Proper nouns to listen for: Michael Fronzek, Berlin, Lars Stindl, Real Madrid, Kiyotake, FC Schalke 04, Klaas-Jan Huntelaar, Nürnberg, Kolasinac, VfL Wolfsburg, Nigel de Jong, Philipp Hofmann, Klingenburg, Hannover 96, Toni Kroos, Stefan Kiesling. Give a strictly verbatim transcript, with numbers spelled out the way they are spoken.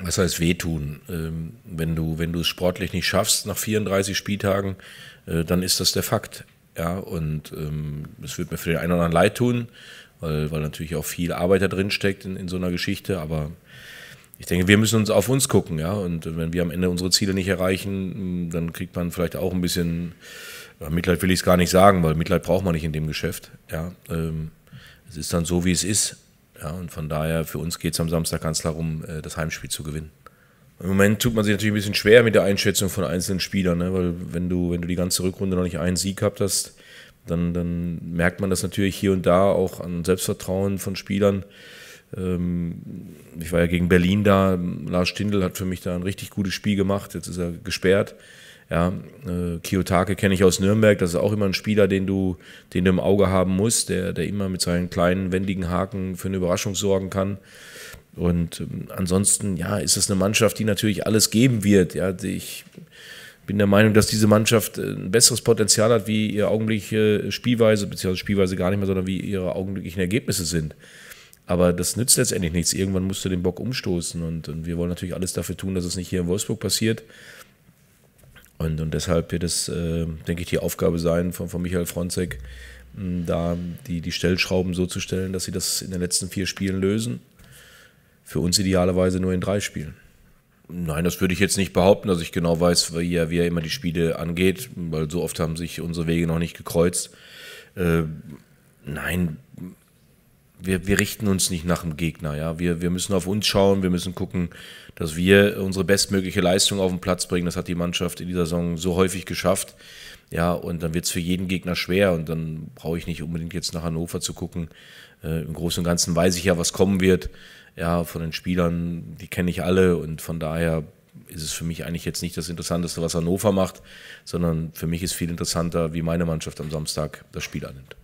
was heißt wehtun? Ähm, wenn du, wenn du es sportlich nicht schaffst nach vierunddreißig Spieltagen, äh, dann ist das der Fakt. Ja, und ähm, es wird mir für den einen oder anderen leid tun, weil, weil natürlich auch viel Arbeit da drin steckt in, in so einer Geschichte, aber ich denke, wir müssen uns auf uns gucken, ja, und wenn wir am Ende unsere Ziele nicht erreichen, dann kriegt man vielleicht auch ein bisschen, ja, Mitleid will ich es gar nicht sagen, weil Mitleid braucht man nicht in dem Geschäft, ja, ähm, es ist dann so, wie es ist, ja, und von daher, für uns geht es am Samstag ganz klar darum, das Heimspiel zu gewinnen. Im Moment tut man sich natürlich ein bisschen schwer mit der Einschätzung von einzelnen Spielern, ne? Weil wenn du, wenn du die ganze Rückrunde noch nicht einen Sieg gehabt hast, dann, dann merkt man das natürlich hier und da auch an Selbstvertrauen von Spielern. Ich war ja gegen Berlin da, Lars Stindl hat für mich da ein richtig gutes Spiel gemacht, jetzt ist er gesperrt. Ja, Kiyotake kenne ich aus Nürnberg, das ist auch immer ein Spieler, den du, den du im Auge haben musst, der, der immer mit seinen kleinen, wendigen Haken für eine Überraschung sorgen kann. Und ähm, ansonsten, ja, ist es eine Mannschaft, die natürlich alles geben wird. Ja, ich bin der Meinung, dass diese Mannschaft ein besseres Potenzial hat, wie ihre augenblickliche Spielweise, beziehungsweise Spielweise gar nicht mehr, sondern wie ihre augenblicklichen Ergebnisse sind. Aber das nützt letztendlich nichts. Irgendwann musst du den Bock umstoßen. Und, und wir wollen natürlich alles dafür tun, dass es nicht hier in Wolfsburg passiert. Und, und deshalb wird es, äh, denke ich, die Aufgabe sein von, von Michael Fronzek, mh, da die, die Stellschrauben so zu stellen, dass sie das in den letzten vier Spielen lösen. Für uns idealerweise nur in drei Spielen. Nein, das würde ich jetzt nicht behaupten, dass ich genau weiß, wie er, wie er immer die Spiele angeht, weil so oft haben sich unsere Wege noch nicht gekreuzt. Äh, nein, wir, wir richten uns nicht nach dem Gegner. Ja? Wir, wir müssen auf uns schauen, wir müssen gucken, dass wir unsere bestmögliche Leistung auf den Platz bringen. Das hat die Mannschaft in dieser Saison so häufig geschafft. Ja, und dann wird es für jeden Gegner schwer und dann brauche ich nicht unbedingt jetzt nach Hannover zu gucken. Äh, im Großen und Ganzen weiß ich ja, was kommen wird. Ja, von den Spielern, die kenne ich alle und von daher ist es für mich eigentlich jetzt nicht das Interessanteste, was Hannover macht, sondern für mich ist viel interessanter, wie meine Mannschaft am Samstag das Spiel annimmt.